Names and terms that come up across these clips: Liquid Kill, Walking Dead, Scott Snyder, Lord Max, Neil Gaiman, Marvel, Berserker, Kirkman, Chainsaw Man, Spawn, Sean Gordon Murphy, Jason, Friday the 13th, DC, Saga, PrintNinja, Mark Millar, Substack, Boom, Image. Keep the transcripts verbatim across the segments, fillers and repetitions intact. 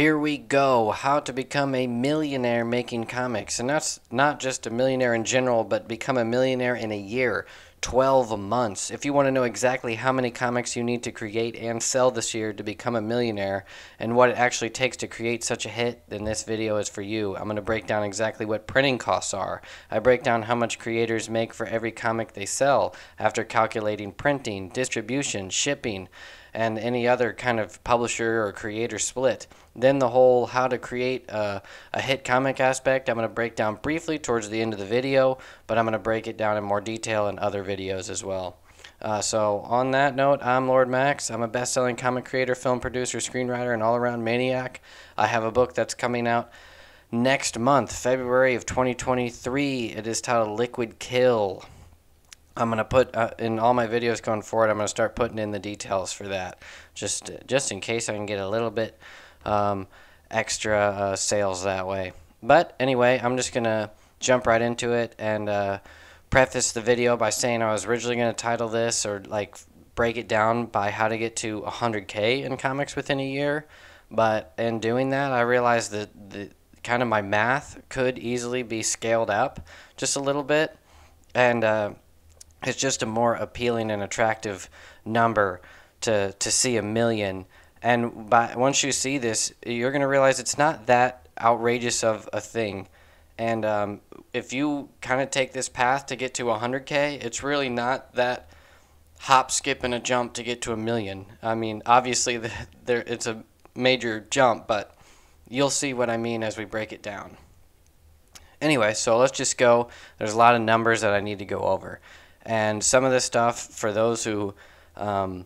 Here we go, how to become a millionaire making comics. And that's not just a millionaire in general, but become a millionaire in a year, twelve months. If you want to know exactly how many comics you need to create and sell this year to become a millionaire and what it actually takes to create such a hit, then this video is for you. I'm going to break down exactly what printing costs are. I break down how much creators make for every comic they sell after calculating printing, distribution, shipping, and any other kind of publisher or creator split. Then the whole how to create a, a hit comic aspect I'm going to break down briefly towards the end of the video, but I'm going to break it down in more detail in other videos as well. Uh, so on that note, I'm Lord Max. I'm a best-selling comic creator, film producer, screenwriter, and all-around maniac. I have a book that's coming out next month, February of twenty twenty-three. It is titled Liquid Kill. I'm going to put uh, in all my videos going forward, I'm going to start putting in the details for that, just just in case I can get a little bit um, extra uh, sales that way. But anyway, I'm just going to jump right into it and uh, preface the video by saying I was originally going to title this or like break it down by how to get to one hundred K in comics within a year. But in doing that, I realized that the, kind of my math could easily be scaled up just a little bit, and uh, it's just a more appealing and attractive number to to see a million. And by, once you see this, you're going to realize it's not that outrageous of a thing. And um, if you kind of take this path to get to one hundred K, it's really not that hop, skip, and a jump to get to a million. I mean, obviously, the, there it's a major jump, but you'll see what I mean as we break it down. Anyway, so let's just go. There's a lot of numbers that I need to go over. And some of this stuff, for those who um,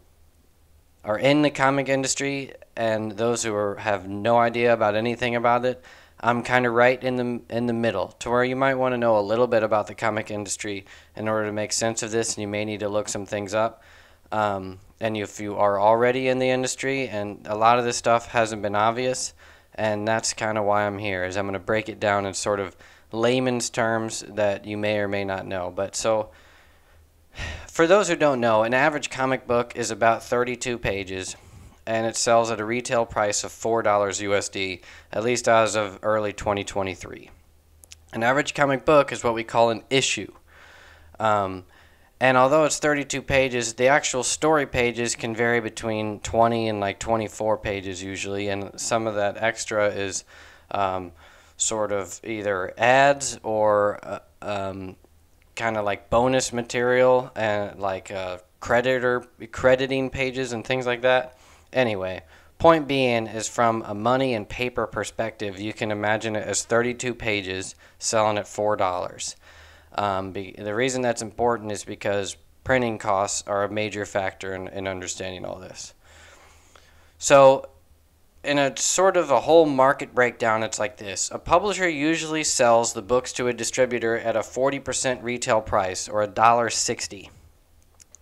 are in the comic industry and those who are, have no idea about anything about it, I'm kind of right in the, in the middle, to where you might want to know a little bit about the comic industry in order to make sense of this, and you may need to look some things up. Um, and if you are already in the industry, and a lot of this stuff hasn't been obvious, and that's kind of why I'm here, is I'm going to break it down in sort of layman's terms that you may or may not know. But so... for those who don't know, an average comic book is about thirty-two pages, and it sells at a retail price of four dollars U S D, at least as of early twenty twenty-three. An average comic book is what we call an issue. Um, and although it's thirty-two pages, the actual story pages can vary between twenty and like twenty-four pages usually, and some of that extra is um, sort of either ads or... Uh, um, kind of like bonus material and like uh, creditor crediting pages and things like that. Anyway, point being is from a money and paper perspective, you can imagine it as thirty-two pages selling at four dollars. Um, be, the reason that's important is because printing costs are a major factor in, in understanding all this. So in a sort of a whole market breakdown, it's like this. A publisher usually sells the books to a distributor at a forty percent retail price, or one dollar sixty.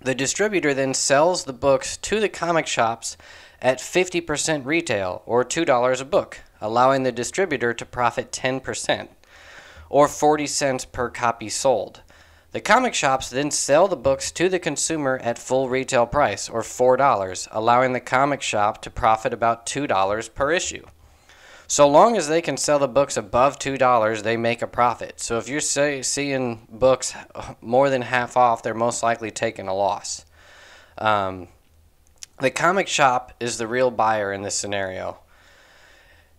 The distributor then sells the books to the comic shops at fifty percent retail, or two dollars a book, allowing the distributor to profit ten percent, or forty cents per copy sold. The comic shops then sell the books to the consumer at full retail price, or four dollars, allowing the comic shop to profit about two dollars per issue. So long as they can sell the books above two dollars, they make a profit. So if you're say, seeing books more than half off, they're most likely taking a loss. Um, the comic shop is the real buyer in this scenario.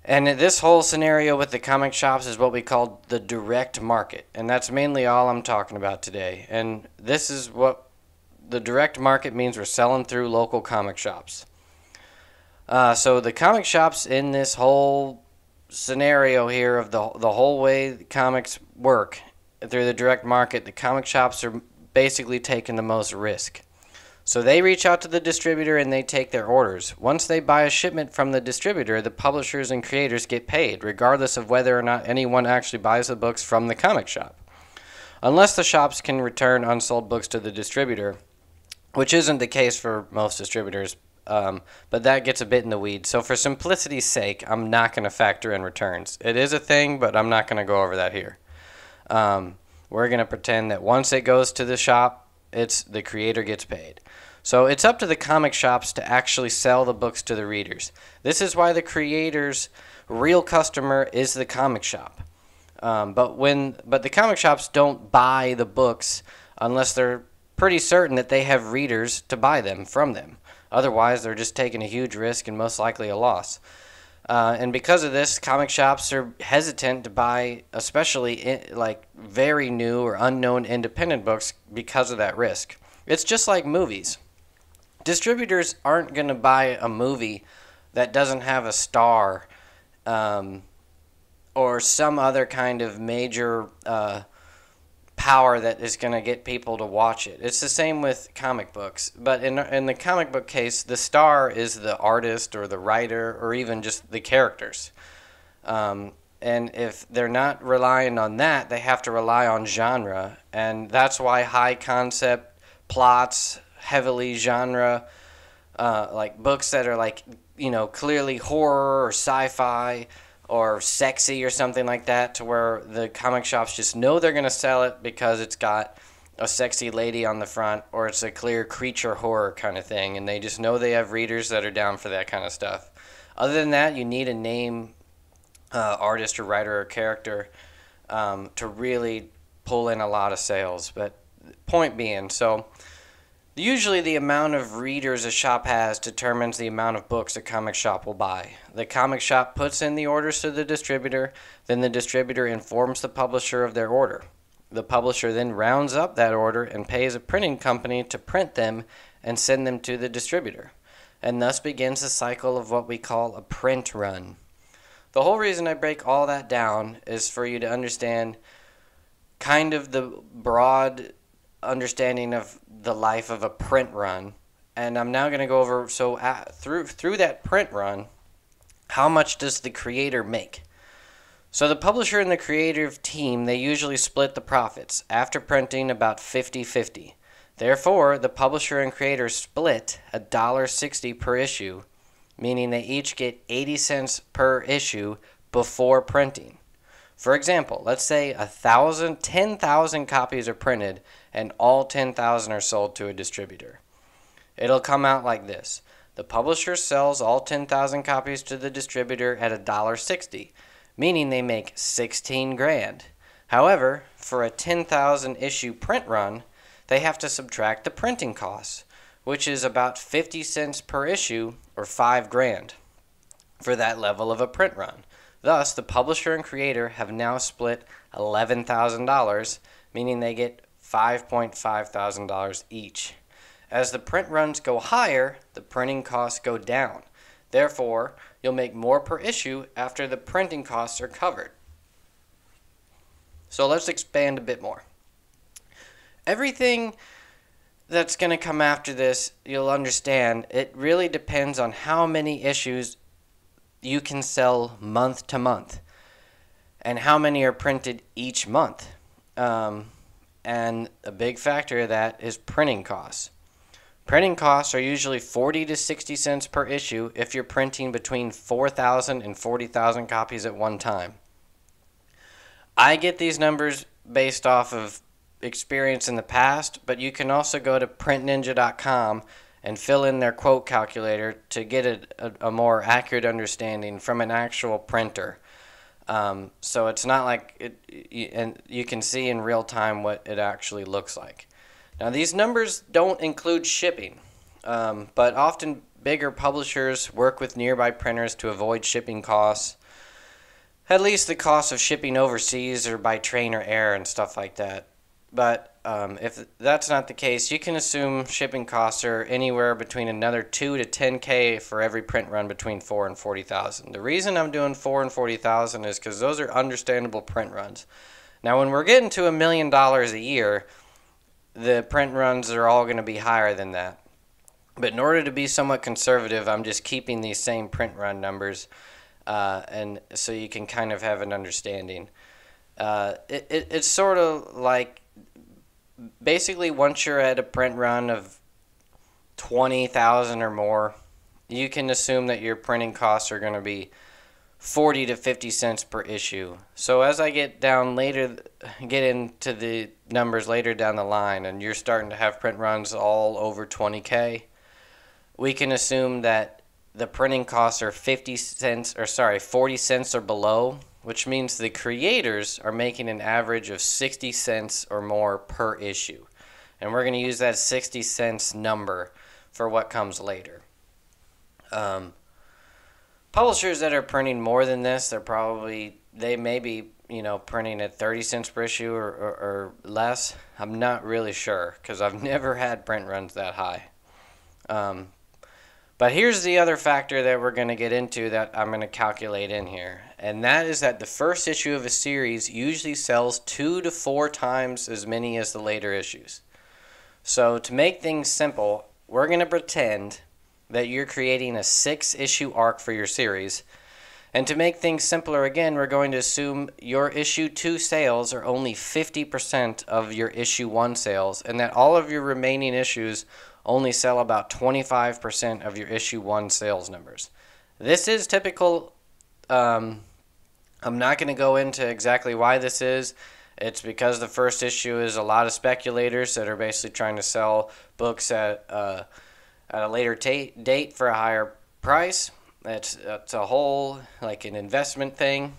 And this whole scenario with the comic shops is what we call the direct market. And that's mainly all I'm talking about today. And this is what the direct market means. We're selling through local comic shops. Uh, so the comic shops in this whole scenario here of the, the whole way the comics work through the direct market, the comic shops are basically taking the most risk. So they reach out to the distributor and they take their orders. Once they buy a shipment from the distributor, the publishers and creators get paid, regardless of whether or not anyone actually buys the books from the comic shop. Unless the shops can return unsold books to the distributor, which isn't the case for most distributors, um, but that gets a bit in the weeds. So for simplicity's sake, I'm not going to factor in returns. It is a thing, but I'm not going to go over that here. Um, we're going to pretend that once it goes to the shop, it's the creator gets paid. So it's up to the comic shops to actually sell the books to the readers. This is why the creator's real customer is the comic shop. Um, but when but the comic shops don't buy the books unless they're pretty certain that they have readers to buy them from them. Otherwise, they're just taking a huge risk and most likely a loss. Uh, and because of this, comic shops are hesitant to buy, especially in, like very new or unknown independent books, because of that risk. It's just like movies. Distributors aren't going to buy a movie that doesn't have a star. Um, or some other kind of major uh, power that is going to get people to watch it. It's the same with comic books. But in, in the comic book case, the star is the artist or the writer or even just the characters. Um, and if they're not relying on that, they have to rely on genre. And that's why high concept plots, heavily genre, uh, like books that are like, you know, clearly horror or sci-fi, or sexy or something like that, to where the comic shops just know they're going to sell it because it's got a sexy lady on the front, or it's a clear creature horror kind of thing, and they just know they have readers that are down for that kind of stuff. Other than that, you need a name, uh, artist or writer or character, um, to really pull in a lot of sales. But point being, so usually the amount of readers a shop has determines the amount of books a comic shop will buy. The comic shop puts in the orders to the distributor, then the distributor informs the publisher of their order. The publisher then rounds up that order and pays a printing company to print them and send them to the distributor. And thus begins the cycle of what we call a print run. The whole reason I break all that down is for you to understand kind of the broad understanding of the life of a print run. And I'm now going to go over, so uh, through through that print run, how much does the creator make? So the publisher and the creative team, they usually split the profits after printing about fifty fifty. Therefore, the publisher and creator split a dollar sixty per issue, meaning they each get eighty cents per issue before printing. For example, let's say ten thousand copies are printed and all ten thousand are sold to a distributor. It'll come out like this. The publisher sells all ten thousand copies to the distributor at a dollar sixty, meaning they make sixteen grand. However, for a ten thousand issue print run, they have to subtract the printing costs, which is about fifty cents per issue, or five grand, for that level of a print run. Thus, the publisher and creator have now split eleven thousand dollars, meaning they get five thousand five hundred dollars each. As the print runs go higher, the printing costs go down. Therefore, you'll make more per issue after the printing costs are covered. So let's expand a bit more. Everything that's going to come after this, you'll understand, it really depends on how many issues you can sell month to month and how many are printed each month. Um, and a big factor of that is printing costs. Printing costs are usually forty to sixty cents per issue if you're printing between four thousand and forty thousand copies at one time. I get these numbers based off of experience in the past, but you can also go to print ninja dot com and fill in their quote calculator to get a, a, a more accurate understanding from an actual printer. Um, so it's not like it, and you can see in real time what it actually looks like. Now, these numbers don't include shipping, um, but often bigger publishers work with nearby printers to avoid shipping costs, at least the cost of shipping overseas or by train or air and stuff like that. But Um, if that's not the case, you can assume shipping costs are anywhere between another two to ten K for every print run between four and forty thousand. The reason I'm doing four and forty thousand is because those are understandable print runs. Now, when we're getting to a million dollars a year, the print runs are all going to be higher than that. But in order to be somewhat conservative, I'm just keeping these same print run numbers, uh, and so you can kind of have an understanding. Uh, it, it, it's sort of like, basically, once you're at a print run of twenty thousand or more, you can assume that your printing costs are going to be forty to fifty cents per issue. So as I get down later, get into the numbers later down the line, and you're starting to have print runs all over twenty K, we can assume that the printing costs are fifty cents, or sorry, forty cents or below, which means the creators are making an average of sixty cents or more per issue. And we're going to use that sixty cents number for what comes later. Um, publishers that are printing more than this, they're probably, they may be, you know, printing at thirty cents per issue or, or, or less. I'm not really sure because I've never had print runs that high. Um, but here's the other factor that we're going to get into that I'm going to calculate in here. And that is that the first issue of a series usually sells two to four times as many as the later issues. So to make things simple, we're going to pretend that you're creating a six-issue arc for your series. And to make things simpler again, we're going to assume your issue two sales are only fifty percent of your issue one sales, and that all of your remaining issues only sell about twenty-five percent of your issue one sales numbers. This is typical. Um, I'm not going to go into exactly why this is. It's because the first issue is a lot of speculators that are basically trying to sell books at, uh, at a later date for a higher price. It's, it's a whole, like an investment thing,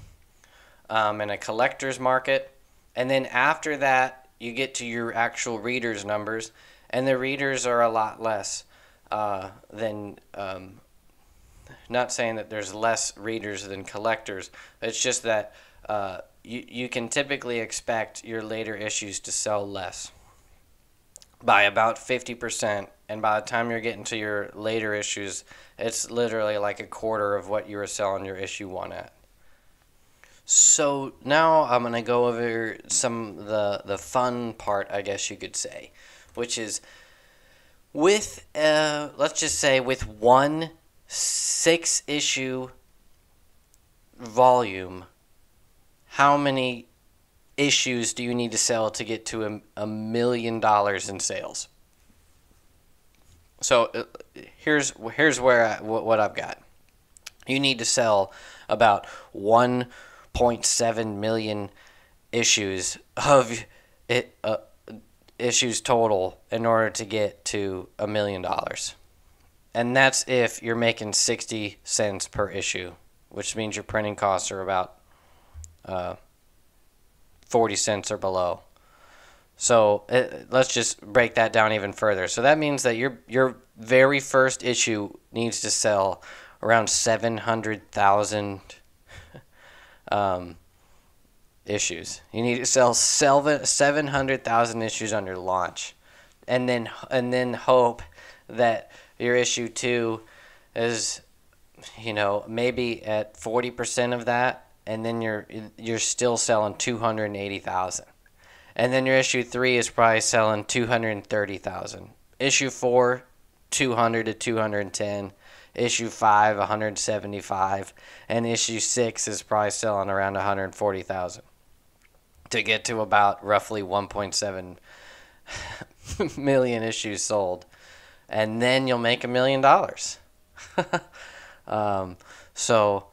um, and a collector's market. And then after that, you get to your actual readers' numbers, and the readers are a lot less uh, than, um, not saying that there's less readers than collectors. It's just that uh, you, you can typically expect your later issues to sell less by about fifty percent. And by the time you're getting to your later issues, it's literally like a quarter of what you were selling your issue one at. So now I'm going to go over some of the, the fun part, I guess you could say, which is with, uh, let's just say with one six issue volume, how many issues do you need to sell to get to a, a million dollars in sales? So uh, here's here's where I, what, what I've got. You need to sell about one point seven million issues of it uh, issues total in order to get to a million dollars. And that's if you're making sixty cents per issue, which means your printing costs are about uh, forty cents or below. So uh, let's just break that down even further. So that means that your your very first issue needs to sell around seven hundred thousand um, issues. You need to sell seven hundred thousand issues on your launch, and then and then hope that your issue two is, you know, maybe at forty percent of that, and then you're you're still selling two hundred eighty thousand. And then your issue three is probably selling two hundred thirty thousand. Issue four, two hundred to two hundred ten. Issue five, one hundred seventy-five. And issue six is probably selling around one hundred forty thousand to get to about roughly one point seven million issues sold. And then you'll make a million dollars. Um, so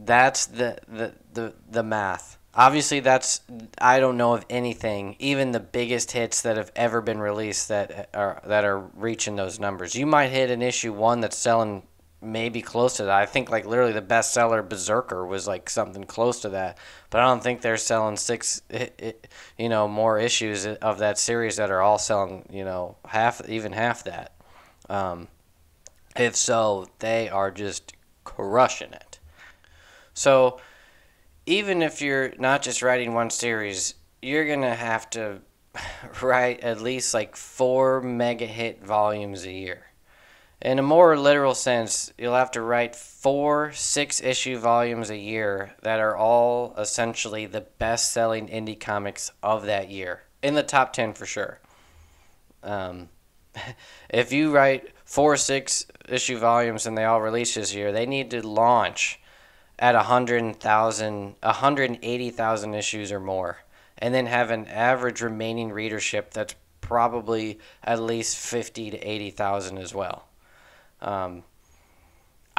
that's the, the, the, the math. Obviously, that's, I don't know of anything, even the biggest hits that have ever been released that are that are reaching those numbers. You might hit an issue one that's selling maybe close to that. I think like literally the bestseller Berserker was like something close to that, but I don't think they're selling six, you know, more issues of that series that are all selling, you know, half, even half that. Um, if so, they are just crushing it. So even if you're not just writing one series, you're going to have to write at least like four mega hit volumes a year. In a more literal sense, you'll have to write four six-issue volumes a year that are all essentially the best-selling indie comics of that year, in the top ten for sure. Um, if you write four six-issue volumes and they all release this year, they need to launch at one hundred thousand, one hundred eighty thousand issues or more, and then have an average remaining readership that's probably at least fifty to eighty thousand as well. Um,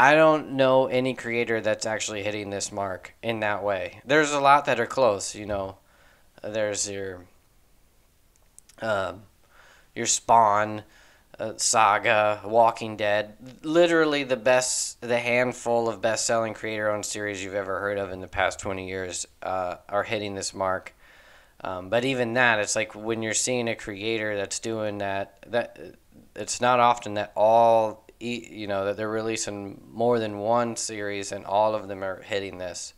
I don't know any creator that's actually hitting this mark in that way. There's a lot that are close, you know. There's your um, your Spawn, uh, Saga, Walking Dead. Literally the best, the handful of best-selling creator-owned series you've ever heard of in the past twenty years uh, are hitting this mark. Um, but even that, it's like when you're seeing a creator that's doing that, that it's not often that all... you know, that they're releasing more than one series and all of them are hitting this,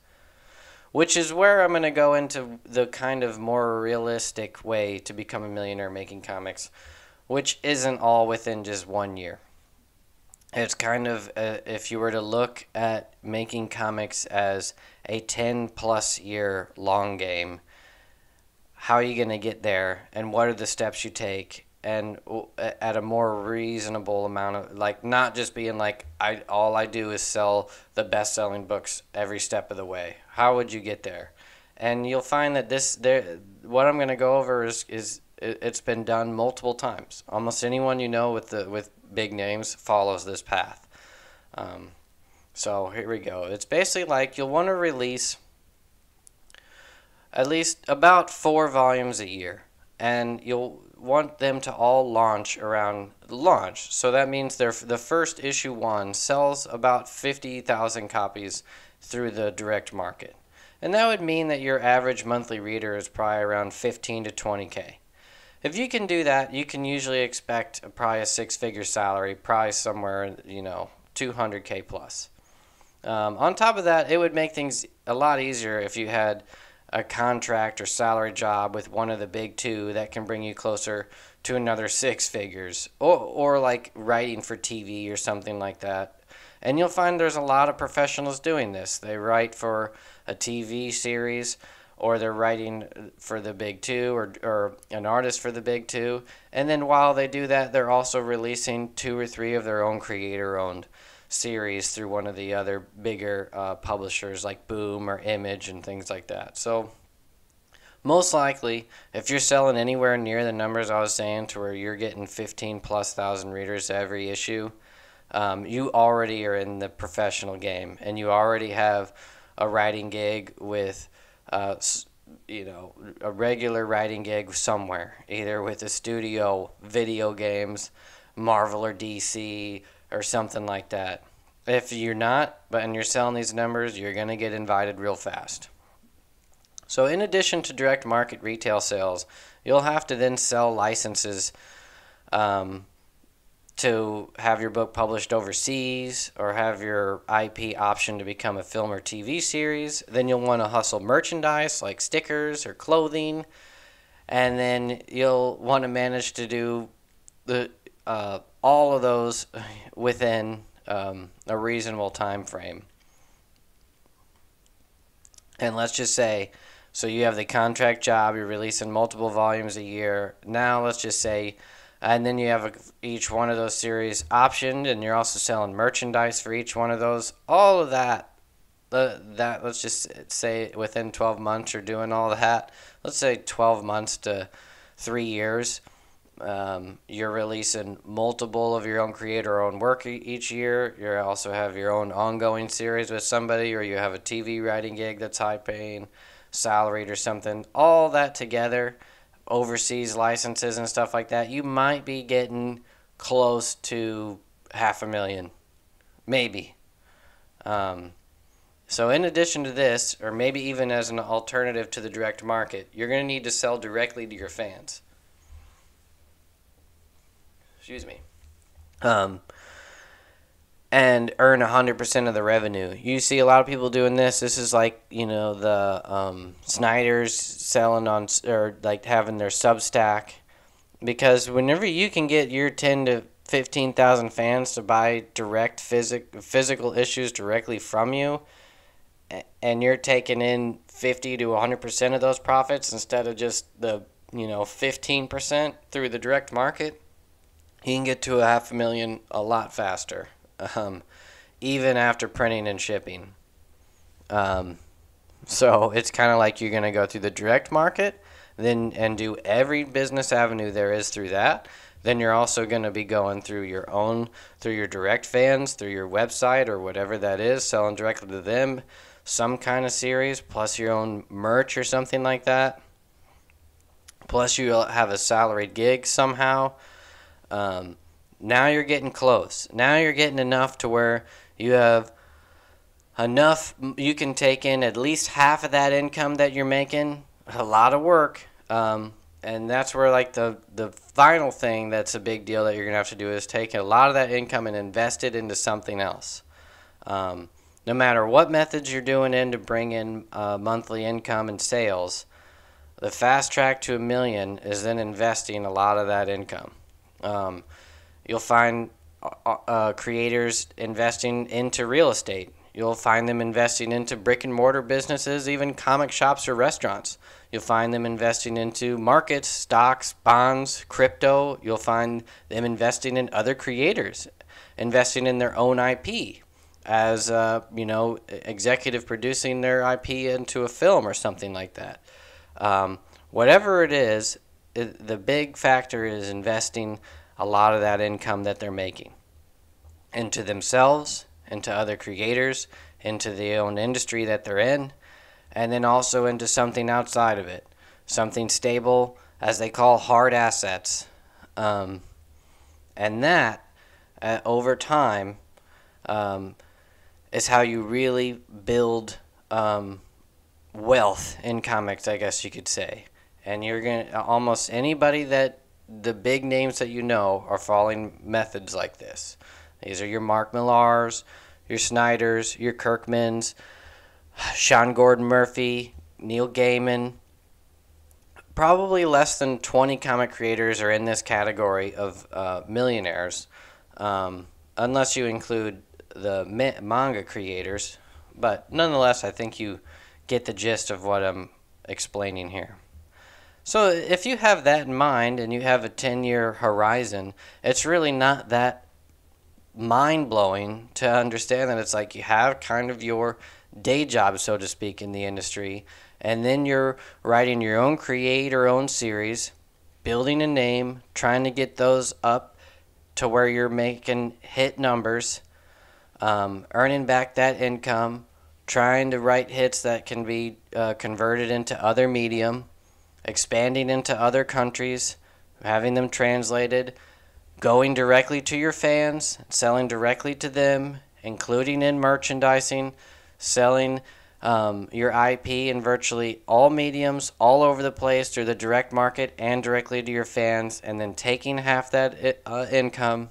which is where I'm going to go into the kind of more realistic way to become a millionaire making comics, which isn't all within just one year. It's kind of, uh, if you were to look at making comics as a ten plus year long game, how are you going to get there and what are the steps you take? And at a more reasonable amount of, like, not just being like, I all I do is sell the best-selling books every step of the way. How would you get there? And you'll find that this, there, what I'm going to go over is, is it's been done multiple times. Almost anyone you know with the with big names follows this path. Um, so here we go. It's basically like you'll want to release at least about four volumes a year, and you'll want them to all launch around launch. So that means they're, the first issue one sells about fifty thousand copies through the direct market. And that would mean that your average monthly reader is probably around fifteen to twenty K. If you can do that, you can usually expect probably a six-figure salary, probably somewhere, you know, two hundred K plus. Um, on top of that, it would make things a lot easier if you had a contract or salary job with one of the big two that can bring you closer to another six figures, or, or like writing for T V or something like that. And you'll find there's a lot of professionals doing this. They write for a T V series, or they're writing for the big two, or, or an artist for the big two. And then while they do that, they're also releasing two or three of their own creator-owned series through one of the other bigger uh, publishers like Boom or Image and things like that. So most likely, if you're selling anywhere near the numbers I was saying, to where you're getting fifteen plus thousand readers every issue, um, you already are in the professional game and you already have a writing gig with, uh, you know, a regular writing gig somewhere, either with a studio, video games, Marvel or D C, or something like that. If you're not, but and you're selling these numbers, you're going to get invited real fast. So in addition to direct market retail sales, you'll have to then sell licenses um, to have your book published overseas, or have your I P option to become a film or T V series. Then you'll want to hustle merchandise like stickers or clothing. And then you'll want to manage to do the uh, all of those within um, a reasonable time frame. And let's just say, so you have the contract job, you're releasing multiple volumes a year. Now let's just say, and then you have a, each one of those series optioned, and you're also selling merchandise for each one of those. All of that, uh, that let's just say within twelve months you're doing all that. Let's say twelve months to three years. Um, you're releasing multiple of your own creator-owned work e each year. You also have your own ongoing series with somebody, or you have a T V writing gig that's high-paying, salaried or something. All that together, overseas licenses and stuff like that, you might be getting close to half a million, maybe. Um, so in addition to this, or maybe even as an alternative to the direct market, you're going to need to sell directly to your fans. Excuse me, um, and earn one hundred percent of the revenue. You see a lot of people doing this. This is like, you know, the um, Snyders selling on, or like having their Substack. Because whenever you can get your ten to fifteen thousand fans to buy direct physic physical issues directly from you, and you're taking in fifty to one hundred percent of those profits instead of just the, you know, fifteen percent through the direct market, you can get to a half a million a lot faster, um, even after printing and shipping. Um, so it's kind of like you're going to go through the direct market then and do every business avenue there is through that. then you're also going to be going through your own, through your direct fans, through your website or whatever that is, selling directly to them, some kind of series, plus your own merch or something like that. Plus you'll have a salaried gig somehow. Um, now you're getting close. Now you're getting enough to where you have enough, you can take in at least half of that income that you're making. A lot of work. Um, and that's where, like, the, the final thing that's a big deal that you're going to have to do is take a lot of that income and invest it into something else. Um, no matter what methods you're doing in to bring in uh, monthly income and sales, the fast track to a million is then investing a lot of that income. Um, you'll find uh, creators investing into real estate. You'll find them investing into brick and mortar businesses, even comic shops or restaurants. You'll find them investing into markets, stocks, bonds, crypto. You'll find them investing in other creators, investing in their own I P as, uh, you know, executive producing their I P into a film or something like that. Um, whatever it is, it, the big factor is investing a lot of that income that they're making into themselves, into other creators, into the own industry that they're in, and then also into something outside of it, something stable, as they call hard assets. Um, and that, uh, over time, um, is how you really build um, wealth in comics, I guess you could say. And you're gonna, almost anybody that, the big names that you know are following methods like this. These are your Mark Millars, your Snyders, your Kirkmans, Sean Gordon Murphy, Neil Gaiman. Probably less than twenty comic creators are in this category of uh, millionaires, um, unless you include the ma manga creators. But nonetheless, I think you get the gist of what I'm explaining here. So if you have that in mind and you have a ten-year horizon, it's really not that mind-blowing to understand that it's like you have kind of your day job, so to speak, in the industry, and then you're writing your own creator own series, building a name, trying to get those up to where you're making hit numbers, um, earning back that income, trying to write hits that can be uh, converted into other medium, expanding into other countries, having them translated, going directly to your fans, selling directly to them, including in merchandising, selling um, your I P in virtually all mediums, all over the place, through the direct market and directly to your fans, and then taking half that uh, income,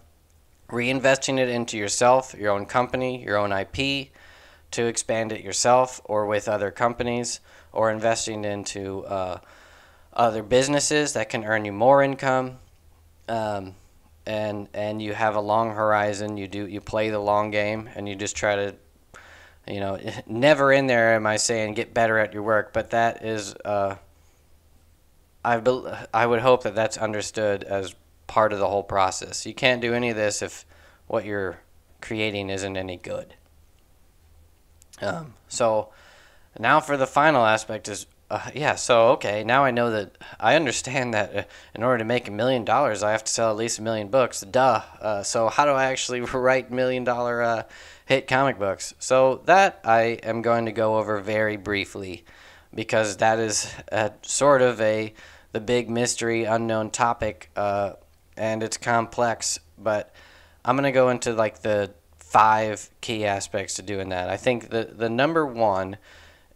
reinvesting it into yourself, your own company, your own I P, to expand it yourself or with other companies, or investing into uh, other businesses that can earn you more income. Um, And, and you have a long horizon, you do you play the long game, and you just try to, you know, never in there am I saying get better at your work, but that is, uh, I, be, I would hope that that's understood as part of the whole process. You can't do any of this if what you're creating isn't any good. Um, so now for the final aspect is, Uh, yeah, so, okay, now I know that, I understand that uh, in order to make a million dollars, I have to sell at least a million books, duh. Uh, so how do I actually write million-dollar uh, hit comic books? So that I am going to go over very briefly, because that is uh, sort of a the big mystery, unknown topic, uh, and it's complex, but I'm going to go into, like, the five key aspects to doing that. I think the, the number one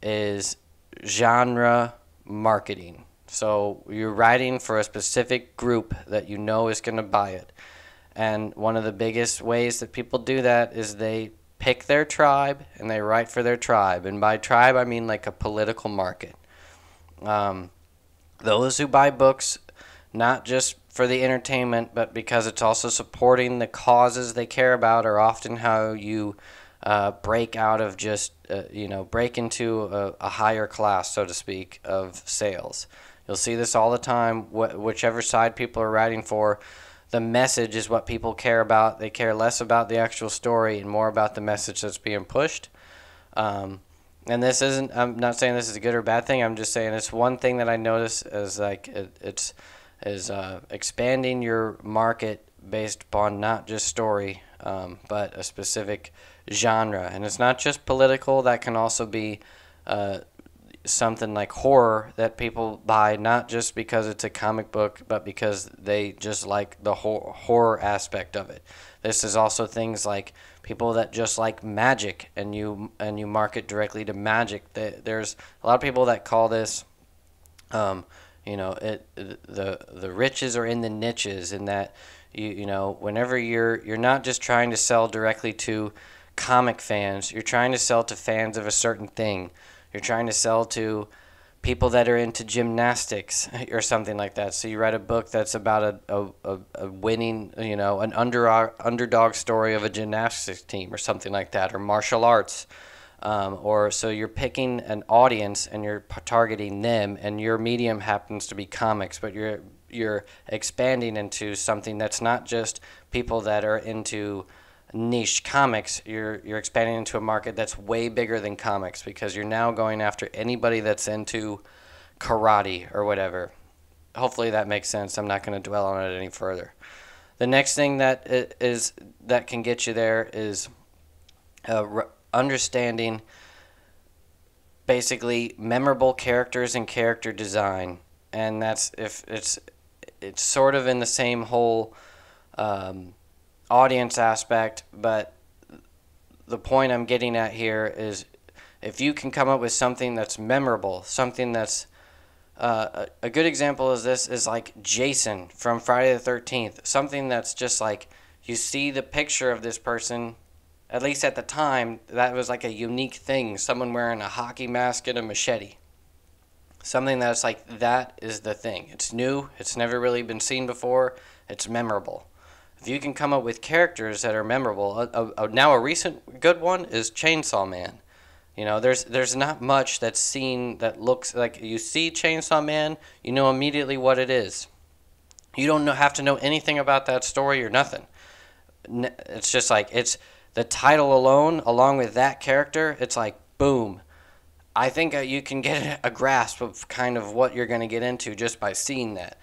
is genre marketing. So you're writing for a specific group that you know is going to buy it. And one of the biggest ways that people do that is they pick their tribe and they write for their tribe. And by tribe, I mean like a political market. Um, those who buy books, not just for the entertainment, but because it's also supporting the causes they care about, are often how you Uh, break out of just, uh, you know, break into a, a higher class, so to speak, of sales. You'll see this all the time. Wh whichever side people are writing for, the message is what people care about. They care less about the actual story and more about the message that's being pushed. Um, and this isn't, I'm not saying this is a good or bad thing. I'm just saying it's one thing that I notice as, like, it, it's is uh, expanding your market based upon not just story, um, but a specific genre. And it's not just political. That can also be uh, something like horror that people buy not just because it's a comic book, but because they just like the hor- horror aspect of it. This is also things like people that just like magic, and you and you market directly to magic. There's a lot of people that call this, um, you know, it the the riches are in the niches, in that you you know whenever you're you're not just trying to sell directly to comic fans, you're trying to sell to fans of a certain thing. You're trying to sell to people that are into gymnastics or something like that. So you write a book that's about a, a, a winning, you know, an under, underdog story of a gymnastics team or something like that, or martial arts. Um, or so you're picking an audience and you're targeting them, and your medium happens to be comics, but you're, you're expanding into something that's not just people that are into niche comics. You're you're expanding into a market that's way bigger than comics, because you're now going after anybody that's into karate or whatever. Hopefully that makes sense. I'm not going to dwell on it any further. The next thing that is that can get you there is uh, understanding basically memorable characters and character design, and that's if it's it's sort of in the same whole um, audience aspect, but the point I'm getting at here is if you can come up with something that's memorable, something that's uh, a, a good example is this is like Jason from Friday the thirteenth, something that's just like you see the picture of this person, at least at the time, that was like a unique thing, someone wearing a hockey mask and a machete, something that's like that is the thing. It's new, it's never really been seen before, it's memorable. If you can come up with characters that are memorable, uh, uh, now a recent good one is Chainsaw Man. You know, there's there's not much that's seen that looks like you see Chainsaw Man, you know immediately what it is. You don't know, have to know anything about that story or nothing. It's just like it's the title alone, along with that character, it's like boom. I think you can get a grasp of kind of what you're going to get into just by seeing that.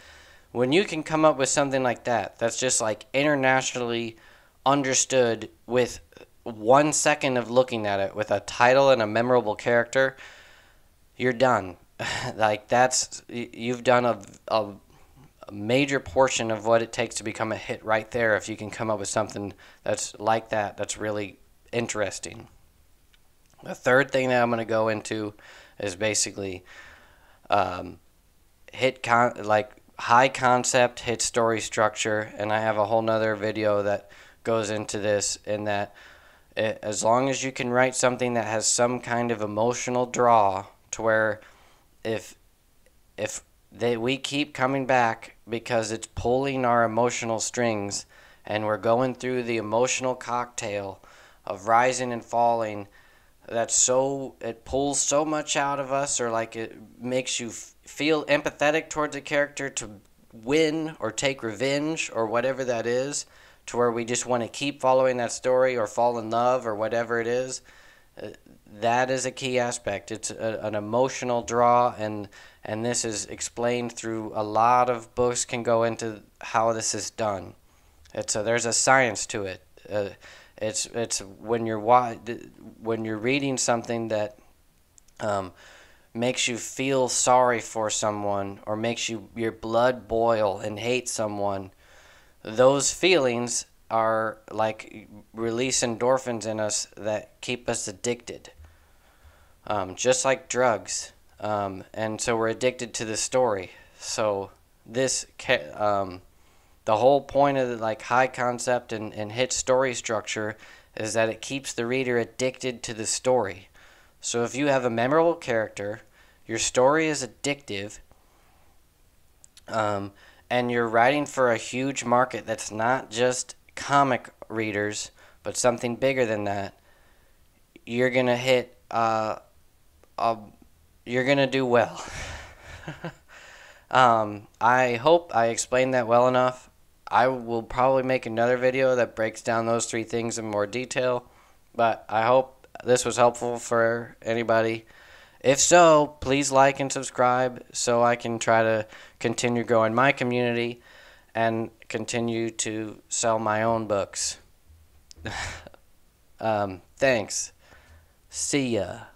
When you can come up with something like that, that's just like internationally understood with one second of looking at it, with a title and a memorable character, you're done. Like that's, you've done a, a, a major portion of what it takes to become a hit right there, if you can come up with something that's like that, that's really interesting. The third thing that I'm going to go into is basically um, hit con like, high concept, hit story structure, and I have a whole nother video that goes into this, in that it, as long as you can write something that has some kind of emotional draw, to where if if they, we keep coming back because it's pulling our emotional strings, and we're going through the emotional cocktail of rising and falling, that's so, it pulls so much out of us, or like it makes you feel feel empathetic towards a character to win or take revenge or whatever that is, to where we just want to keep following that story or fall in love or whatever it is. Uh, that is a key aspect. It's a, an emotional draw, and and this is explained through a lot of books, can go into how this is done. It's a, there's a science to it. Uh, it's it's when you're when you're reading something that um, makes you feel sorry for someone, or makes you your blood boil and hate someone, those feelings are like release endorphins in us that keep us addicted, um, just like drugs, um, and so we're addicted to the story. So this ca um, the whole point of the, like high concept and, and hit story structure is that it keeps the reader addicted to the story. So if you have a memorable character, your story is addictive, um, and you're writing for a huge market that's not just comic readers, but something bigger than that, you're gonna hit. Uh, uh, you're gonna do well. um, I hope I explained that well enough. I will probably make another video that breaks down those three things in more detail, but I hope this was helpful for anybody. If so, please like and subscribe so I can try to continue growing my community and continue to sell my own books. um, thanks. See ya.